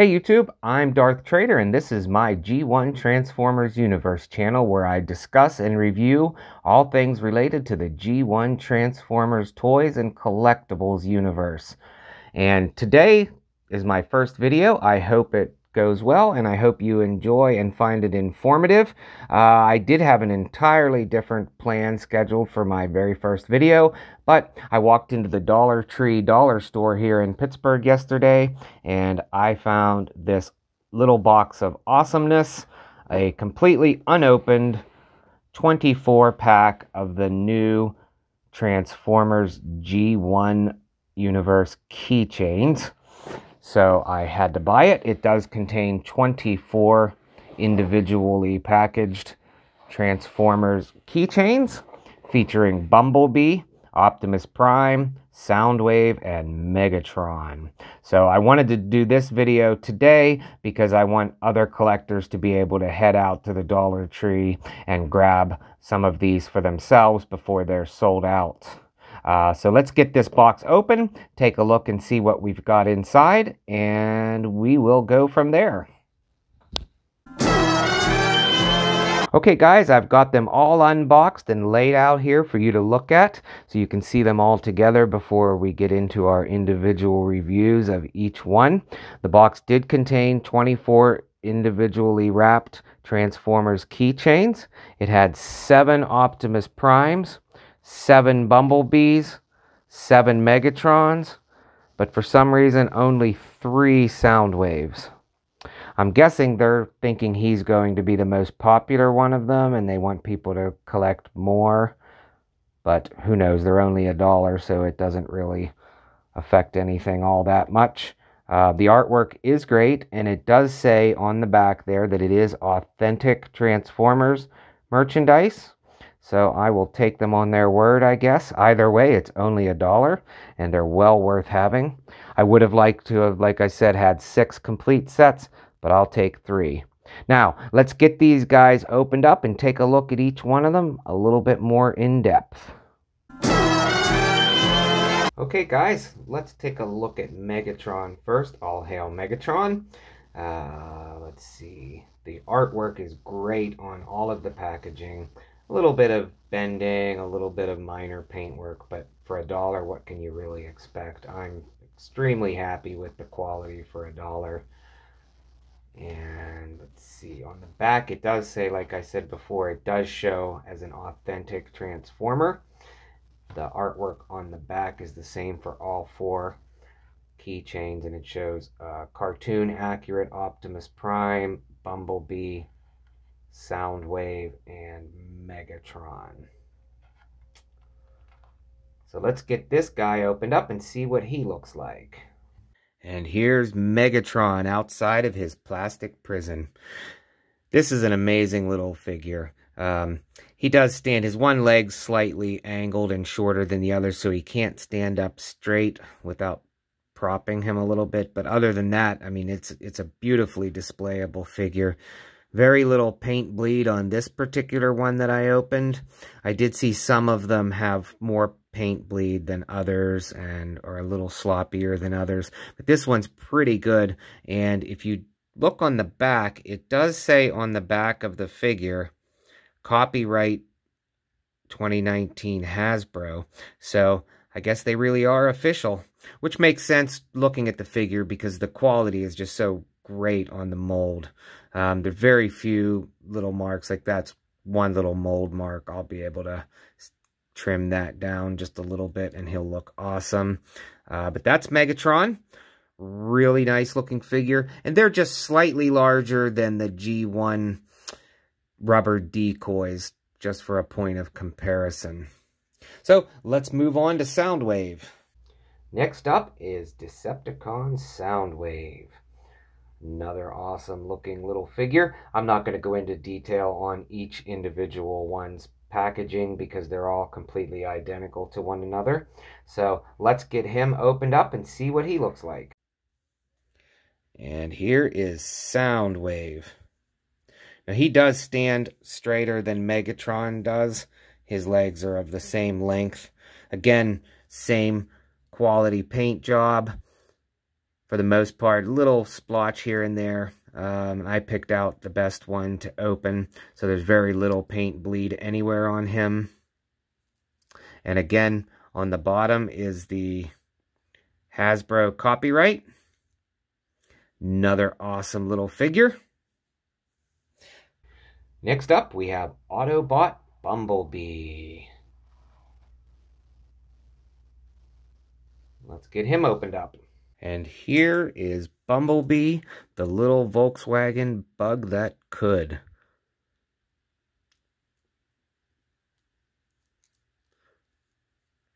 Hey YouTube, I'm Darth Trader and this is my G1 Transformers Universe channel where I discuss and review all things related to the G1 Transformers Toys and Collectibles universe. And today is my first video. I hope it goes well and I hope you enjoy and find it informative. I did have an entirely different plan scheduled for my very first video, but I walked into the Dollar Tree dollar store here in Pittsburgh yesterday and I found this little box of awesomeness, a completely unopened 24 pack of the new Transformers G1 Universe keychains. So I had to buy it. It does contain 24 individually packaged Transformers keychains featuring Bumblebee, Optimus Prime, Soundwave, and Megatron. So I wanted to do this video today because I want other collectors to be able to head out to the Dollar Tree and grab some of these for themselves before they're sold out. So let's get this box open, take a look and see what we've got inside, and we will go from there. Okay guys, I've got them all unboxed and laid out here for you to look at, so you can see them all together before we get into our individual reviews of each one. The box did contain 24 individually wrapped Transformers keychains. It had 7 Optimus Primes, 7 Bumblebees, 7 Megatrons, but for some reason only 3 Soundwaves. I'm guessing they're thinking he's going to be the most popular one of them and they want people to collect more, but who knows, they're only $1, so it doesn't really affect anything all that much. The artwork is great, and it does say on the back there that it is authentic Transformers merchandise. So I will take them on their word, I guess. Either way, it's only $1, and they're well worth having. I would have liked to have, like I said, had 6 complete sets, but I'll take 3. Now, let's get these guys opened up and take a look at each one of them a little bit more in depth. Okay, guys, let's take a look at Megatron first. All hail Megatron. Let's see. The artwork is great on all of the packaging. A little bit of bending, a little bit of minor paintwork, but for $1, what can you really expect? I'm extremely happy with the quality for $1. And let's see, on the back it does say, like I said before, it does show as an authentic Transformer. The artwork on the back is the same for all 4 keychains, and it shows cartoon accurate Optimus Prime, Bumblebee, Soundwave, and Megatron. So let's get this guy opened up and see what he looks like. And here's Megatron outside of his plastic prison. This is an amazing little figure. He does stand. His one leg's slightly angled and shorter than the other, so he can't stand up straight without propping him a little bit. But other than that, I mean, it's a beautifully displayable figure. Very little paint bleed on this particular one that I opened. I did see some of them have more paint bleed than others and are a little sloppier than others. But this one's pretty good. And if you look on the back, it does say on the back of the figure, copyright 2019 Hasbro. So I guess they really are official, which makes sense looking at the figure because the quality is just so great on the mold. There are very few little marks. Like that's one little mold mark. I'll be able to trim that down just a little bit and he'll look awesome. But that's Megatron. Really nice looking figure. And they're just slightly larger than the G1 rubber decoys, just for a point of comparison. So let's move on to Soundwave. Next up is Decepticon Soundwave. Another awesome looking little figure. I'm not going to go into detail on each individual one's packaging because they're all completely identical to one another. So let's get him opened up and see what he looks like. And here is Soundwave. Now he does stand straighter than Megatron does. His legs are of the same length. Again, same quality paint job. for the most part. A little splotch here and there. I picked out the best one to open, so there's very little paint bleed anywhere on him. And again, on the bottom is the Hasbro copyright. Another awesome little figure. Next up, we have Autobot Bumblebee. Let's get him opened up. And here is Bumblebee, the little Volkswagen bug that could.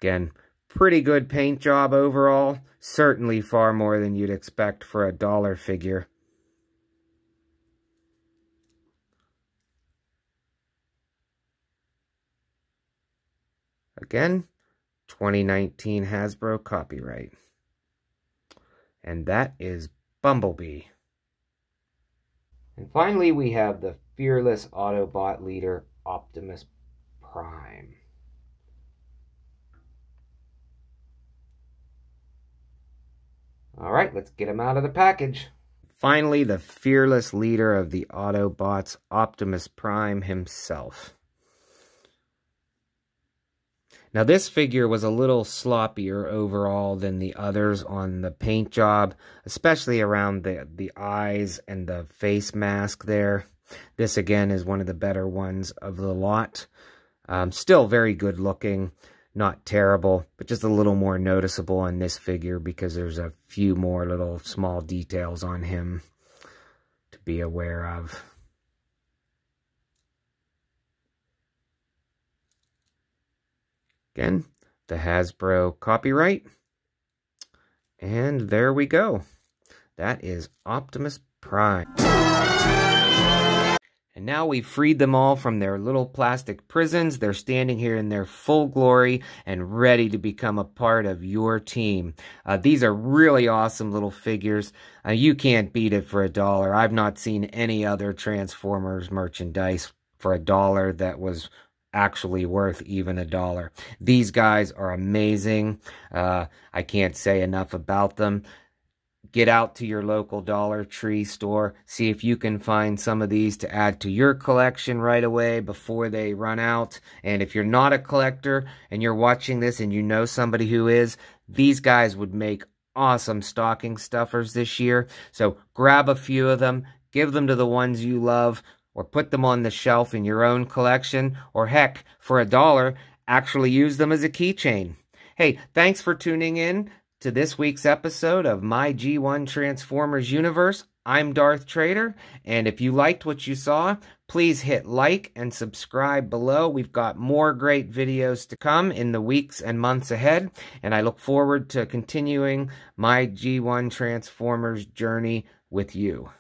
Again, pretty good paint job overall. Certainly far more than you'd expect for a dollar figure. Again, 2019 Hasbro copyright. And that is Bumblebee. And finally, we have the fearless Autobot leader, Optimus Prime. All right, let's get him out of the package. Finally, the fearless leader of the Autobots, Optimus Prime himself. Now, this figure was a little sloppier overall than the others on the paint job, especially around the eyes and the face mask there. This, again, is one of the better ones of the lot. Still very good looking, not terrible, but just a little more noticeable on this figure because there's a few more little small details on him to be aware of. Again, the Hasbro copyright. And there we go. That is Optimus Prime. And now we've freed them all from their little plastic prisons. They're standing here in their full glory and ready to become a part of your team. These are really awesome little figures. You can't beat it for a dollar. I've not seen any other Transformers merchandise for a dollar that was actually worth even a dollar. These guys are amazing. I can't say enough about them. Get out to your local Dollar Tree store. See if you can find some of these to add to your collection right away before they run out. And if you're not a collector and you're watching this and you know somebody who is, these guys would make awesome stocking stuffers this year. So grab a few of them, give them to the ones you love, or put them on the shelf in your own collection, or heck, for a dollar, actually use them as a keychain. Hey, thanks for tuning in to this week's episode of My G1 Transformers Universe. I'm Darth Trader, and if you liked what you saw, please hit like and subscribe below. We've got more great videos to come in the weeks and months ahead, and I look forward to continuing my G1 Transformers journey with you.